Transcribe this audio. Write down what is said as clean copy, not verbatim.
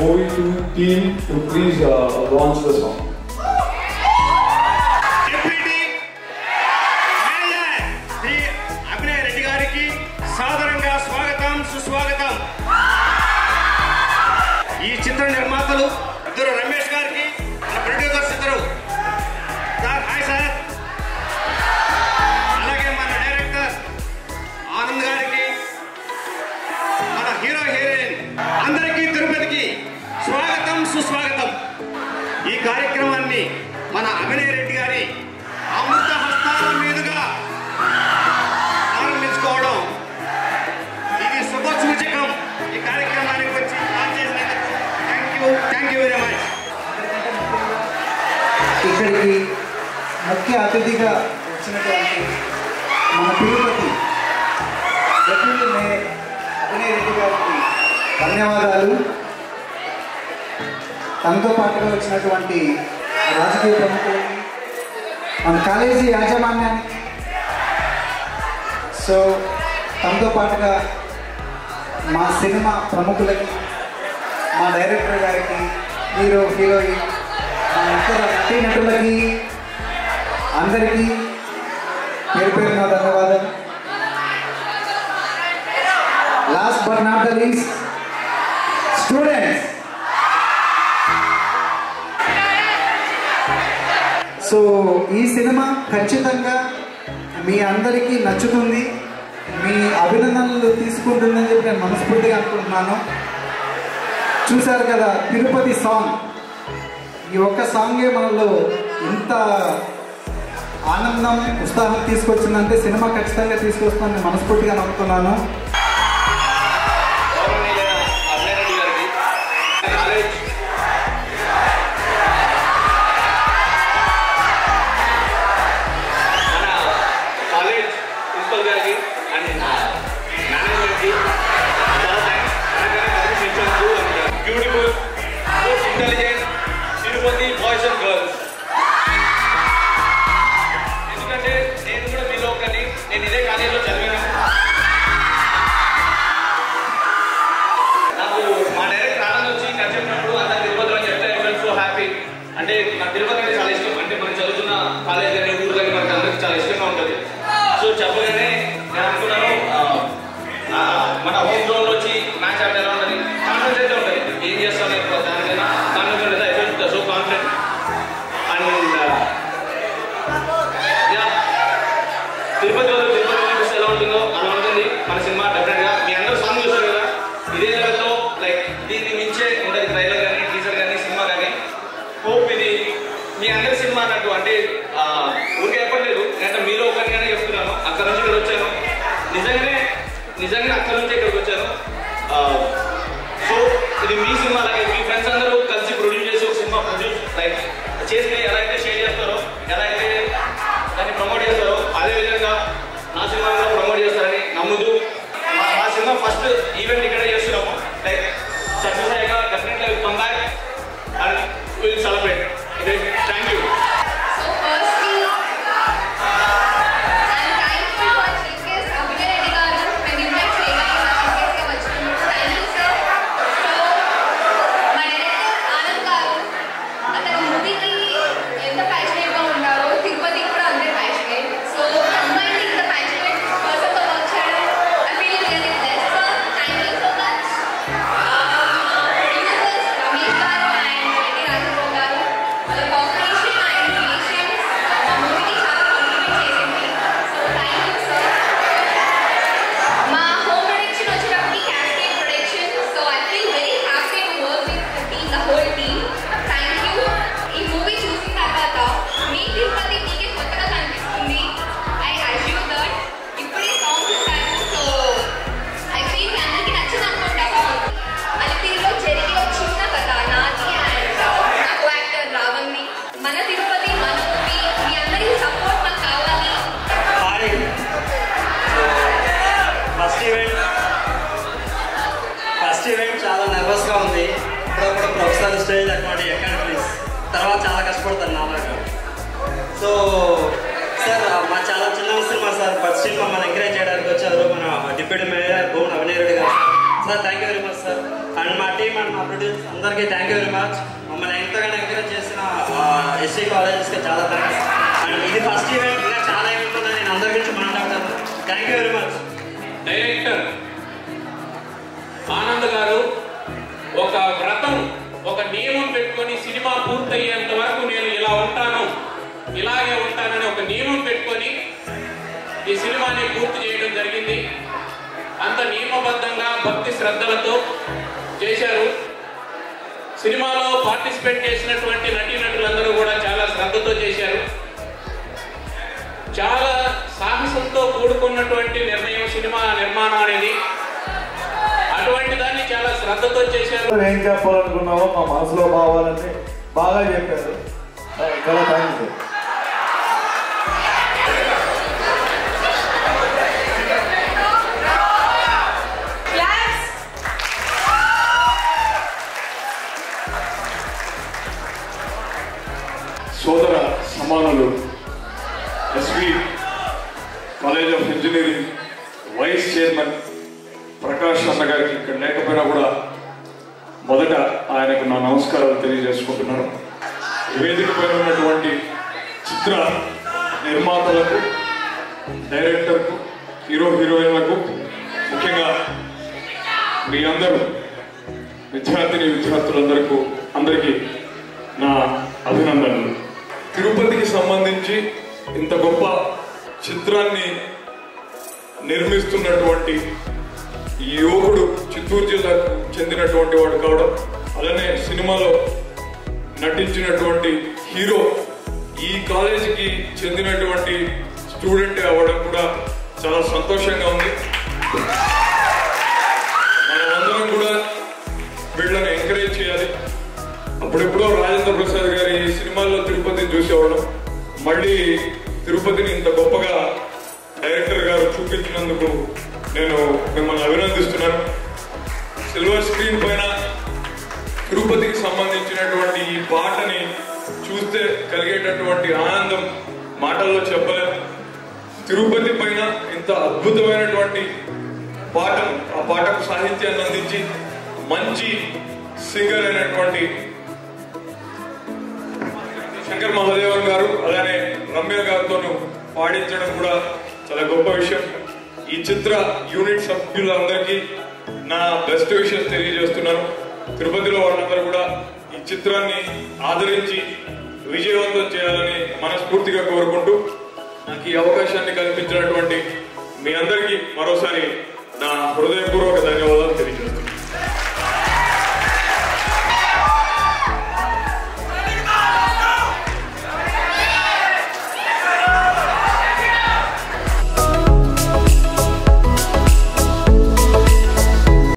going to team to please launch the song. Thank you very much. ఇక్కడికి ముఖ్య అతిథిగా వచ్చినటువంటి మన తిరుపతి డిప్యూటీ మేయర్ అభినయ్ రెడ్డి గారికి ధన్యవాదాలు. తనతో పాటుగా వచ్చినటువంటి రాజకీయ ప్రముఖులకి, మన కాలేజీ యాజమాన్యానికి, సో తనతో పాటుగా మా సినిమా ప్రముఖులకి, మా డైరెక్టర్ గారికి, హీరో హీరోయిన్, మా ఇతర నటీ నటులకి, అందరికీ పేరు పేరున ధన్యవాదాలు. Last but not the least, students. So ఈ సినిమా ఖచ్చితంగా మీ అందరికీ నచ్చుతుంది, మీ అభినందనలు తీసుకుంటుందని చెప్పి నేను మనస్ఫూర్తిగా అనుకుంటున్నాను. చూశారు కదా తిరుపతి సాంగ్, ఈ ఒక్క సాంగే మనలో ఇంత ఆనందం ఉత్సాహం తీసుకొచ్చిందంటే సినిమా ఖచ్చితంగా తీసుకొస్తుందని మనస్ఫూర్తిగా నమ్ముతున్నాను. Sir thank you very much sir and మా టీమ్ అండ్ మా ప్రొడ్యూసర్స్ అందరికీ థ్యాంక్ యూ వెరీ మచ్. మమ్మల్ని ఎంతగానో ఎంకరేజ్ చేసిన ఎస్సీ కాలేజెస్కి చాలా థ్యాంక్స్. అండ్ ఇది ఫస్ట్ ఈవెంట్, ఇలా చాలా ఈవెంట్ ఉన్నాయి, నేను అందరి గురించి మాట్లాడతాను. Thank you very much. Director Anand గారు ఒక వ్రతం, ఒక నియమం పెట్టుకొని సినిమా పూర్తయ్యేంత వరకు నేను ఇలా ఉంటాను, ఇలాగే ఉంటానని ఒక నియమం పెట్టుకొని ఈ సినిమాని పూర్తి చేయడం జరిగింది. అంత నియమబద్ధంగా భక్తి శ్రద్ధలతో చేశారు. సినిమాలో పార్టిసిపేట్ చేసినటువంటి నటీనటులందరూ కూడా చాలా శ్రద్ధతో చేశారు. చాలా సాహసంతో కూడుకున్నటువంటి నిర్ణయం సినిమా నిర్మాణం అనేది. అటువంటి దాన్ని చాలా శ్రద్ధతో చేశారు. ఏం చెప్పాలనుకున్నావో మా మనసులో భావాలని బాగా చెప్పారు. సోదర సమానులు, SV college of engineering vice chairman Prakash అన్న గారికి ఇక్కడ లేకపోయినా కూడా మొదట ఆయనకు నా నమస్కారాలు తెలియజేసుకుంటున్నాను. వేదికపై ఉన్నటువంటి చిత్ర నిర్మాతలకు, డైరెక్టర్కు, హీరో హీరోయిన్లకు, ముఖ్యంగా మీ అందరూ విద్యార్థికి నా అభినందనలు. తిరుపతికి సంబంధించి ఇంత గొప్ప చిత్రాన్ని నిర్మిస్తున్నటువంటి ఈ యువకుడు చిత్తూరు జిల్లాకు చెందినటువంటి వాడు కావడం, అలానే సినిమాలో నటించినటువంటి హీరో ఈ కాలేజీకి చెందినటువంటి స్టూడెంట్ అవ్వడం కూడా చాలా సంతోషంగా ఉంది. మనమందరం కూడా వీళ్ళని ఎంకరేజ్ చేయాలి. అప్పుడెప్పుడో రాజేంద్ర ప్రసాద్ గారి సినిమాల్లో తిరుపతిని చూసేవాళ్ళం. మళ్ళీ తిరుపతిని ఇంత గొప్పగా డైరెక్టర్ గారు చూపించినందుకు నేను మిమ్మల్ని అభినందిస్తున్నాను. సిల్వర్ స్క్రీన్ పైన తిరుపతికి సంబంధించినటువంటి ఈ పాటని చూస్తే కలిగేటటువంటి ఆనందం మాటల్లో చెప్పలేము. తిరుపతి పైన ఇంత అద్భుతమైనటువంటి పాటను, ఆ పాటకు సాహిత్యాన్ని అందించి మంచి సింగర్ అయినటువంటి శంకర్ మహాదేవన్ గారు, అలానే రమ్య గారితోనూ పాడించడం కూడా చాలా గొప్ప విషయం. ఈ చిత్ర యూనిట్ సభ్యులందరికీ నా బెస్ట్ విషయం తెలియజేస్తున్నాను. తిరుపతిలో వాళ్ళందరూ కూడా ఈ చిత్రాన్ని ఆదరించి విజయవంతం చేయాలని మనస్ఫూర్తిగా కోరుకుంటూ నాకు ఈ అవకాశాన్ని కల్పించినటువంటి మీ అందరికీ మరోసారి నా హృదయపూర్వక ధన్యవాదాలు.